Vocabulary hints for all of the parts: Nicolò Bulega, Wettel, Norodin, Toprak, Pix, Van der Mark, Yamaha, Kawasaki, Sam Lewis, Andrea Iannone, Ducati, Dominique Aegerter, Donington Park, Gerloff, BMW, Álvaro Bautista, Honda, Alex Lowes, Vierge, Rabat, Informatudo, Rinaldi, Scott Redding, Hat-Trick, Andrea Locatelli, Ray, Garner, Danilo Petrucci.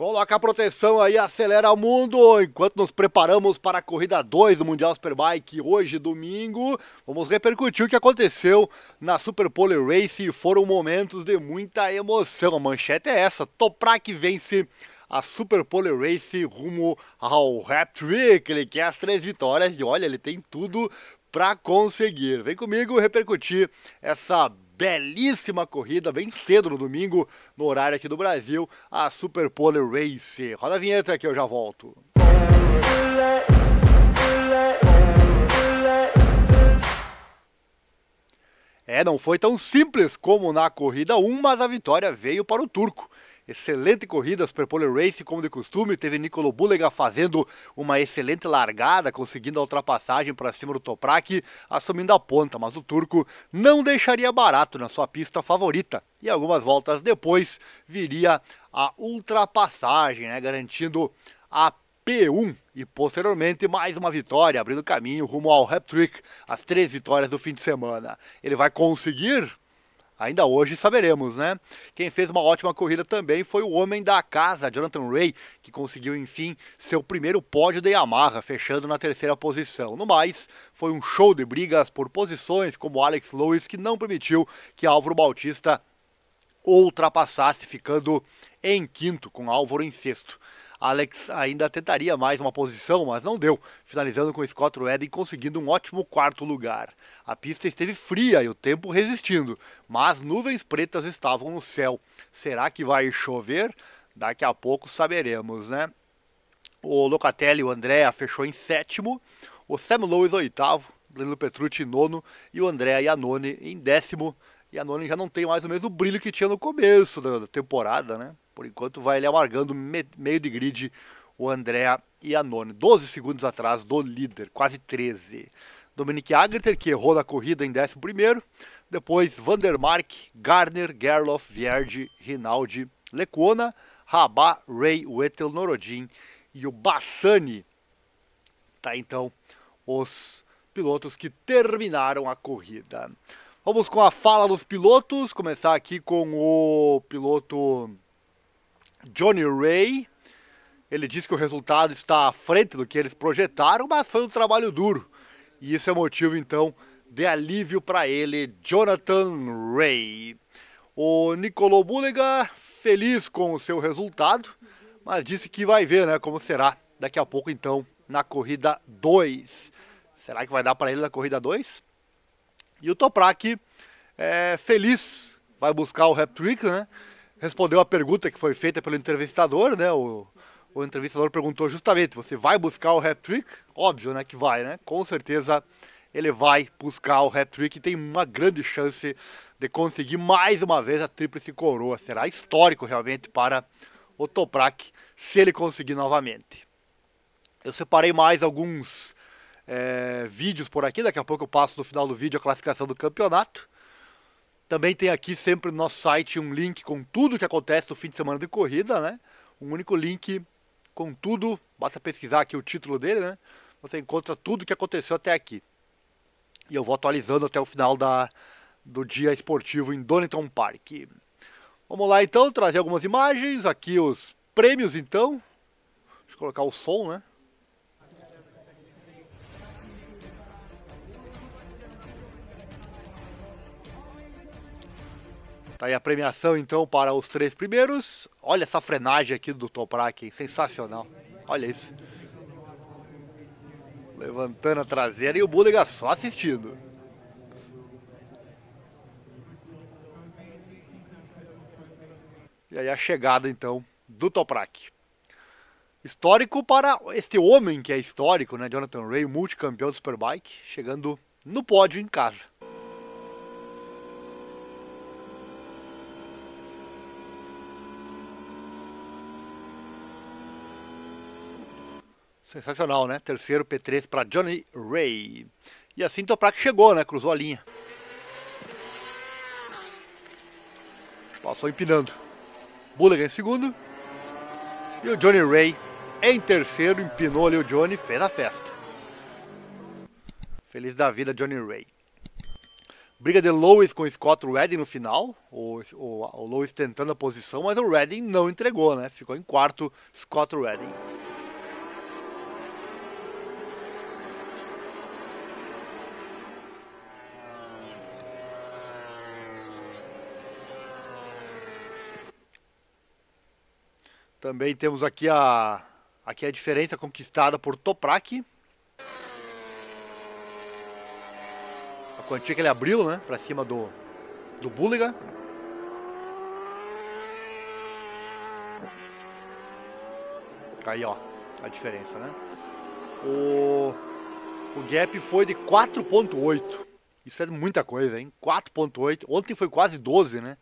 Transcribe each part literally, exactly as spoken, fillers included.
Coloca a proteção aí, acelera o mundo, enquanto nos preparamos para a corrida dois do Mundial Superbike, hoje domingo, vamos repercutir o que aconteceu na Superpole Race e foram momentos de muita emoção. A manchete é essa: Toprak vence a Superpole Race rumo ao Hat-Trick, ele quer as três vitórias e olha, ele tem tudo para conseguir. Vem comigo repercutir essa belíssima corrida, bem cedo no domingo, no horário aqui do Brasil, a Superpole Race. Roda a vinheta que eu já volto. É, não foi tão simples como na corrida um, mas a vitória veio para o turco. Excelente corrida, Superpole Race, como de costume, teve Nicolò Bulega fazendo uma excelente largada, conseguindo a ultrapassagem para cima do Toprak, assumindo a ponta, mas o turco não deixaria barato na sua pista favorita. E algumas voltas depois viria a ultrapassagem, né, garantindo a P um e posteriormente mais uma vitória, abrindo caminho rumo ao Hat-Trick, as três vitórias do fim de semana. Ele vai conseguir? Ainda hoje saberemos, né? Quem fez uma ótima corrida também foi o homem da casa, Jonathan Rea, que conseguiu, enfim, seu primeiro pódio de Yamaha, fechando na terceira posição. No mais, foi um show de brigas por posições, como Alex Lewis, que não permitiu que Álvaro Bautista ultrapassasse, ficando em quinto, com Álvaro em sexto. Alex ainda tentaria mais uma posição, mas não deu, finalizando com Scott Redding conseguindo um ótimo quarto lugar. A pista esteve fria e o tempo resistindo, mas nuvens pretas estavam no céu. Será que vai chover? Daqui a pouco saberemos, né? O Locatelli, o Andrea, fechou em sétimo, o Sam Lewis oitavo, Danilo Petrucci em nono e o Andrea Iannone em décimo. Iannone já não tem mais o mesmo brilho que tinha no começo da temporada, né? Por enquanto vai ele amargando meio de grid o Andrea Iannone. doze segundos atrás do líder, quase treze. Dominique Aegerter, que errou na corrida em décimo primeiro. Depois Van der Mark, Garner, Gerloff, Vierge, Rinaldi, Lecona, Rabat, Ray, Wettel, Norodin e o Bassani. Tá, então, os pilotos que terminaram a corrida. Vamos com a fala dos pilotos. Começar aqui com o piloto Johnny Ray. Ele disse que o resultado está à frente do que eles projetaram, mas foi um trabalho duro. E isso é motivo, então, de alívio para ele, Jonathan Ray. O Nicolò Bulega, feliz com o seu resultado, mas disse que vai ver, né, como será daqui a pouco, então, na corrida dois. Será que vai dar para ele na corrida dois? E o Toprak, é, feliz, vai buscar o Hat-Trick, né? Respondeu a pergunta que foi feita pelo entrevistador, né? O, o entrevistador perguntou justamente: você vai buscar o Hat-Trick? Óbvio, né, que vai, né? Com certeza ele vai buscar o Hat-Trick e tem uma grande chance de conseguir mais uma vez a tríplice coroa. Será histórico realmente para o Toprak se ele conseguir novamente. Eu separei mais alguns é, vídeos por aqui. Daqui a pouco eu passo no final do vídeo a classificação do campeonato. Também tem aqui sempre no nosso site um link com tudo que acontece no fim de semana de corrida, né? Um único link com tudo, basta pesquisar aqui o título dele, né? Você encontra tudo que aconteceu até aqui. E eu vou atualizando até o final da, do dia esportivo em Donington Park. Vamos lá então, trazer algumas imagens, aqui os prêmios então. Deixa eu colocar o som, né? Tá aí a premiação, então, para os três primeiros. Olha essa frenagem aqui do Toprak, sensacional. Olha isso. Levantando a traseira e o Bulega só assistindo. E aí a chegada, então, do Toprak. Histórico para este homem que é histórico, né? Jonathan Rea, multicampeão do Superbike, chegando no pódio em casa. Sensacional, né? Terceiro P três para Johnny Rea. E assim Toprak chegou, né? Cruzou a linha. Passou empinando. Bulega em segundo. E o Johnny Rea em terceiro. Empinou ali o Johnny, fez a festa. Feliz da vida, Johnny Rea. Briga de Lowes com Scott Redding no final, o, o, o Lowes tentando a posição, mas o Redding não entregou, né? Ficou em quarto, Scott Redding. Também temos aqui a, aqui a diferença conquistada por Toprak. A quantia que ele abriu, né, para cima do, do Bulega. Aí, ó, a diferença, né? O, o gap foi de quatro ponto oito. Isso é muita coisa, hein? quatro ponto oito. Ontem foi quase doze, né?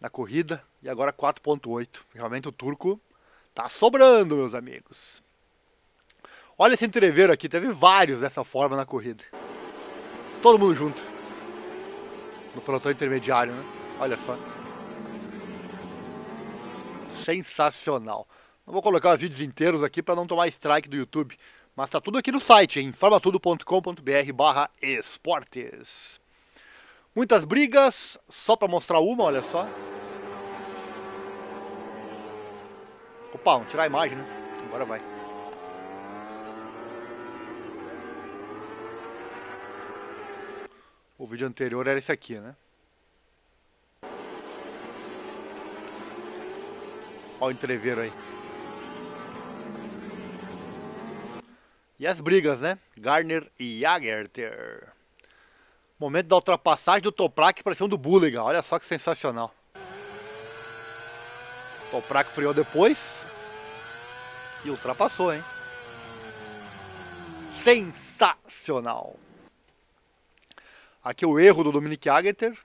Na corrida, e agora quatro ponto oito. Realmente o turco tá sobrando, meus amigos. Olha esse entreveiro aqui, teve vários dessa forma na corrida. Todo mundo junto. No pelotão intermediário, né? Olha só. Sensacional. Não vou colocar os vídeos inteiros aqui para não tomar strike do YouTube, mas tá tudo aqui no site, em informatudo ponto com ponto br barra esportes. Muitas brigas, só para mostrar uma, olha só. Opa, vamos tirar a imagem, né? Agora vai. O vídeo anterior era esse aqui, né? Olha o entreveiro aí. E as brigas, né? Garner e Aegerter. Momento da ultrapassagem do Toprak para cima do Bulega. Olha só que sensacional. Toprak freou depois. E ultrapassou, hein? Sensacional. Aqui o erro do Dominique Aegerter.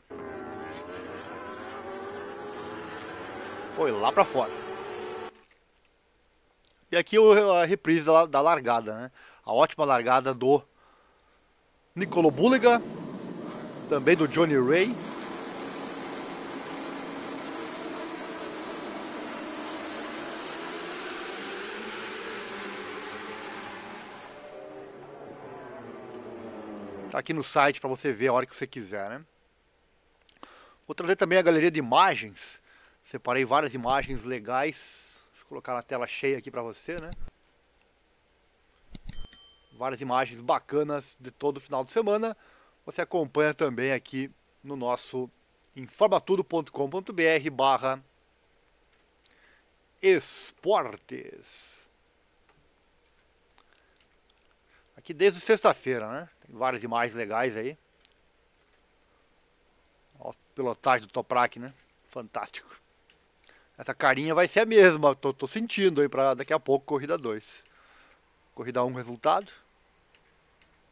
Foi lá para fora. E aqui a reprise da, da largada, né? A ótima largada do Nicolò Bulega. Também do Johnny Ray. Tá aqui no site para você ver a hora que você quiser, né? Vou trazer também a galeria de imagens. Separei várias imagens legais. Vou colocar na tela cheia aqui para você, né? Várias imagens bacanas de todo o final de semana. Você acompanha também aqui no nosso informatudo.com.br barra esportes. Aqui desde sexta-feira, né? Tem várias imagens legais aí. Ó, pilotagem do Toprak, né? Fantástico. Essa carinha vai ser a mesma, tô, tô sentindo aí para daqui a pouco corrida dois. Corrida um, resultado.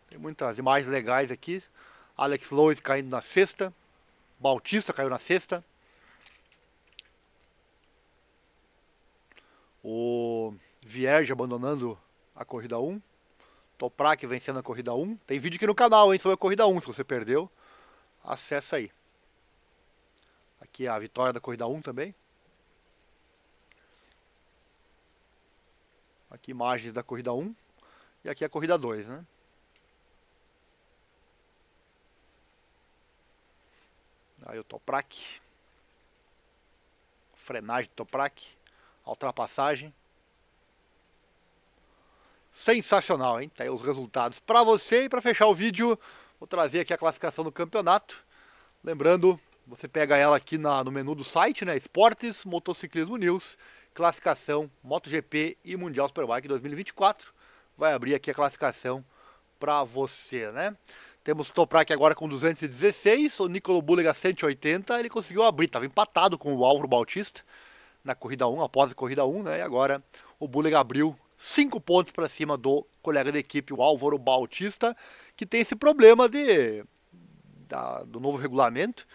Tem muitas imagens legais aqui. Alex Lowes caindo na sexta. Bautista caiu na sexta. O Vierge abandonando a corrida um. Toprak vencendo a corrida um. Tem vídeo aqui no canal, hein, sobre a corrida um. Se você perdeu, acessa aí. Aqui a vitória da corrida um também. Aqui imagens da corrida um. E aqui a corrida dois, né? Aí o Toprak, frenagem do Toprak, a ultrapassagem, sensacional, hein? Tá aí os resultados para você. E para fechar o vídeo, vou trazer aqui a classificação do campeonato, lembrando, você pega ela aqui na, no menu do site, né? Esportes, Motociclismo News, classificação MotoGP e Mundial Superbike dois mil e vinte e quatro, vai abrir aqui a classificação para você, né? Temos o Toprak agora com duzentos e dezesseis, o Nicolò Bulega cento e oitenta, ele conseguiu abrir, estava empatado com o Álvaro Bautista na corrida um, após a corrida um, né? E agora o Bulega abriu cinco pontos para cima do colega da equipe, o Álvaro Bautista, que tem esse problema de, da, do novo regulamento,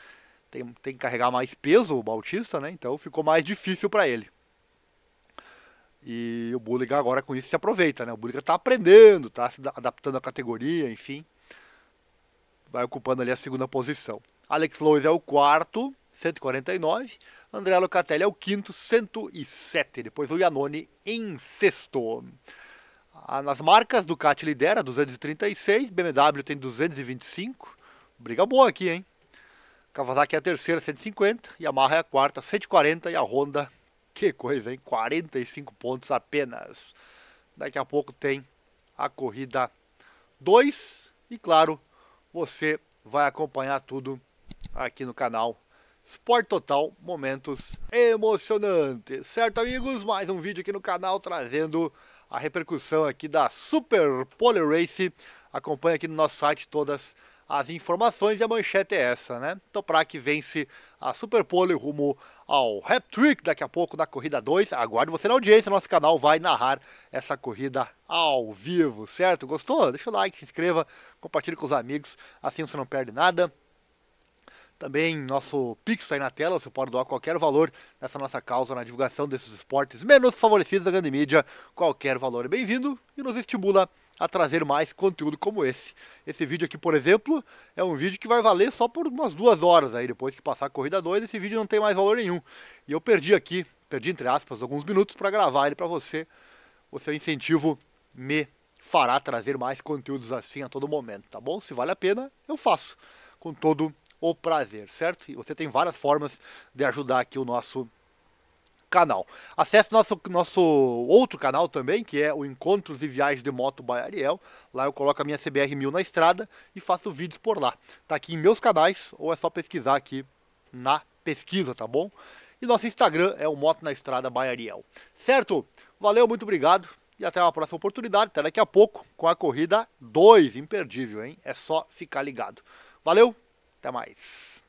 tem, tem que carregar mais peso o Bautista, né? Então ficou mais difícil para ele. E o Bulega agora com isso se aproveita, né? O Bulega está aprendendo, está se adaptando à categoria, enfim. Vai ocupando ali a segunda posição. Alex Lewis é o quarto, cento e quarenta e nove. Andrea Locatelli é o quinto, cento e sete. Depois o Iannone em sexto. Nas marcas, Ducati lidera, duzentos e trinta e seis. B M W tem duzentos e vinte e cinco. Briga boa aqui, hein? Kawasaki é a terceira, cento e cinquenta. Yamaha é a quarta, cento e quarenta. E a Honda, que coisa, hein? quarenta e cinco pontos apenas. Daqui a pouco tem a corrida dois. E claro, você vai acompanhar tudo aqui no canal Sport Total, momentos emocionantes, certo amigos? Mais um vídeo aqui no canal trazendo a repercussão aqui da Superpole Race. Acompanhe aqui no nosso site todas as informações e a manchete é essa, né? Toprak vence a Superpole rumo ao Hat-Trick daqui a pouco na corrida dois. Aguarde você na audiência, nosso canal vai narrar essa corrida ao vivo, certo? Gostou? Deixa o like, se inscreva, compartilhe com os amigos, assim você não perde nada. Também nosso Pix aí na tela, você pode doar qualquer valor nessa nossa causa, na divulgação desses esportes menos favorecidos da grande mídia. Qualquer valor é bem-vindo e nos estimula a trazer mais conteúdo como esse. Esse vídeo aqui, por exemplo, é um vídeo que vai valer só por umas duas horas aí, depois que passar a corrida dois, esse vídeo não tem mais valor nenhum. E eu perdi aqui, perdi entre aspas, alguns minutos para gravar ele para você. O seu incentivo me fará trazer mais conteúdos assim a todo momento, tá bom? Se vale a pena, eu faço com todo o prazer, certo? E você tem várias formas de ajudar aqui o nosso canal. Acesse nosso, nosso outro canal também, que é o Encontros e Viagens de Moto by Ariel. Lá eu coloco a minha C B R mil na estrada e faço vídeos por lá. Tá aqui em meus canais, ou é só pesquisar aqui na pesquisa, tá bom? E nosso Instagram é o Moto na Estrada by Ariel. Certo? Valeu, muito obrigado e até uma próxima oportunidade. Até daqui a pouco com a corrida dois, imperdível, hein? É só ficar ligado. Valeu! Até mais.